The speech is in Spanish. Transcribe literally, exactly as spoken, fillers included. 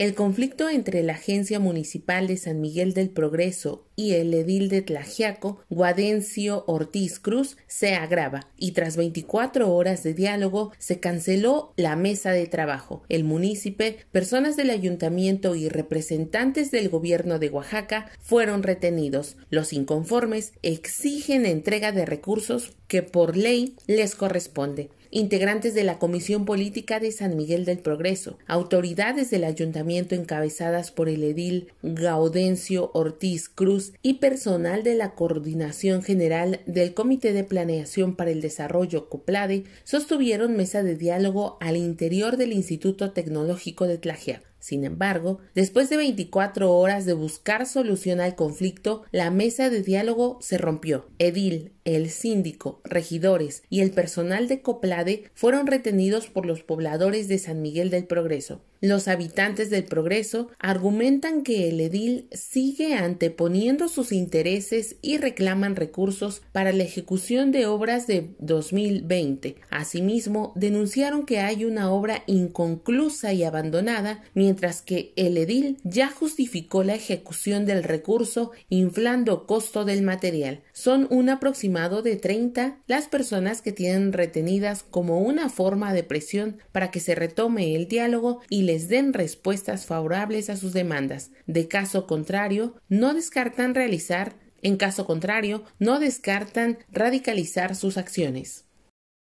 El conflicto entre la Agencia Municipal de San Miguel del Progreso y el edil de Tlaxiaco, Gaudencio Ortiz Cruz, se agrava y tras veinticuatro horas de diálogo se canceló la mesa de trabajo. El munícipe, personas del ayuntamiento y representantes del gobierno de Oaxaca fueron retenidos. Los inconformes exigen entrega de recursos que por ley les corresponde. Integrantes de la Comisión Política de San Miguel del Progreso, autoridades del ayuntamiento encabezadas por el edil Gaudencio Ortiz Cruz y personal de la Coordinación General del Comité de Planeación para el Desarrollo COPLADE sostuvieron mesa de diálogo al interior del Instituto Tecnológico de Tlajea. Sin embargo, después de veinticuatro horas de buscar solución al conflicto, la mesa de diálogo se rompió. Edil, el síndico, regidores y el personal de COPLADE fueron retenidos por los pobladores de San Miguel del Progreso. Los habitantes del Progreso argumentan que el edil sigue anteponiendo sus intereses y reclaman recursos para la ejecución de obras de dos mil veinte. Asimismo, denunciaron que hay una obra inconclusa y abandonada, mientras que el edil ya justificó la ejecución del recurso inflando costo del material. Son un aproximado de treinta las personas que tienen retenidas como una forma de presión para que se retome el diálogo y les den respuestas favorables a sus demandas. De caso contrario, no descartan realizar, en caso contrario, no descartan radicalizar sus acciones.